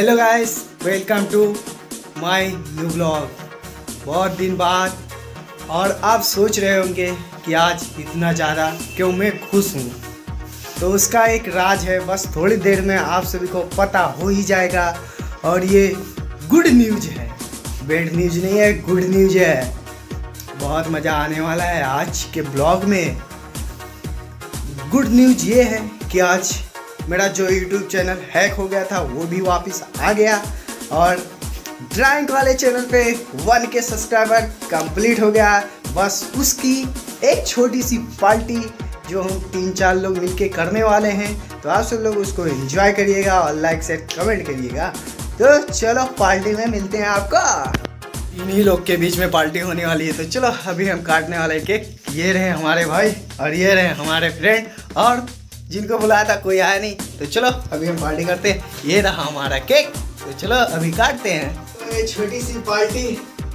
Hello guys, welcome to my new blog. बहुत दिन बाद, और आप सोच रहे होंगे कि आज इतना ज़्यादा क्यों मैं खुश हूँ, तो उसका एक राज है। बस थोड़ी देर में आप सभी को पता हो ही जाएगा। और ये गुड न्यूज़ है, बैड न्यूज़ नहीं है, गुड न्यूज़ है। बहुत मज़ा आने वाला है आज के ब्लॉग में। गुड न्यूज़ ये है कि आज मेरा जो YouTube चैनल हैक हो गया था वो भी वापस आ गया, और ड्राइंग वाले चैनल पे 1K सब्सक्राइबर कंप्लीट हो गया। बस उसकी एक छोटी सी पार्टी जो हम 3-4 लोग मिलके करने वाले हैं, तो आप सब लोग उसको एंजॉय करिएगा और लाइक शेयर कमेंट करिएगा। तो चलो पार्टी में मिलते हैं आपको। इन्हीं लोग के बीच में पार्टी होने वाली है, तो चलो अभी हम काटने वाले केक। ये रहे हमारे भाई और ये रहे हमारे फ्रेंड, और जिनको बुलाया था कोई आया नहीं। तो चलो अभी हम पार्टी करते हैं। ये रहा हमारा केक, तो चलो अभी काटते हैं। तो ये छोटी सी पार्टी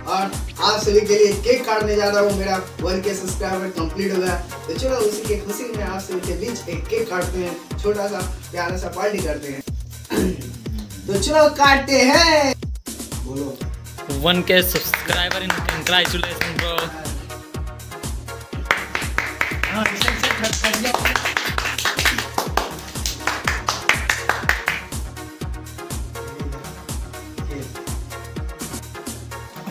और आप सभी के लिए केक काटने जा रहा हूँ। मेरा 1K सब्सक्राइबर कंप्लीट हो गया, तो चलो उसी के खुशी में आप सभी के बीच एक केक काटते हैं, छोटा सा प्यारा सा पार्टी करते हैं। तो चलो काटते हैं। बोलो 1K सब्सक्राइबर इन कंग्रेचुलेशन ब्रो।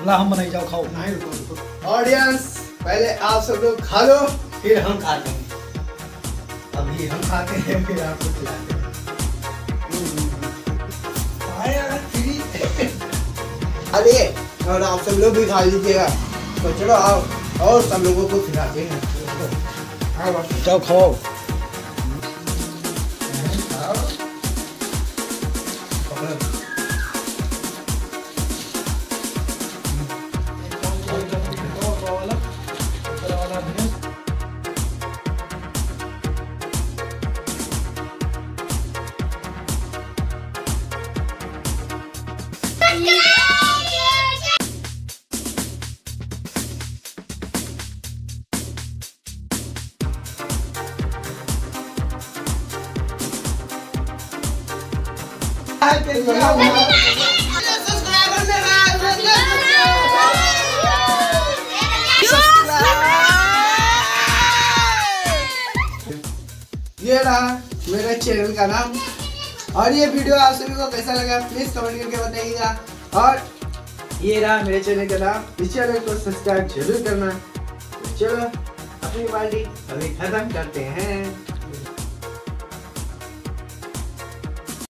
हां, हम बनाई जाओ, खाओ नहीं रुको। ऑडियंस, पहले आप सब लोग खा लो, फिर हम खाते हैं। अभी हम खाते हैं, फिर आपको खिलाते हैं। अरे और आप सब लोग भी खा लीजिएगा। तो चलो आओ और सब लोगों को खिलाते हैं। जाओ खाओ, ये रहा मेरे चैनल का नाम। और ये वीडियो आप सभी को कैसा लगा प्लीज कमेंट करके बताइएगा। और ये रहा मेरे चैनल का नाम, इस चैनल को सब्सक्राइब जरूर करना। चलो अपनी पार्टी अभी खत्म करते हैं।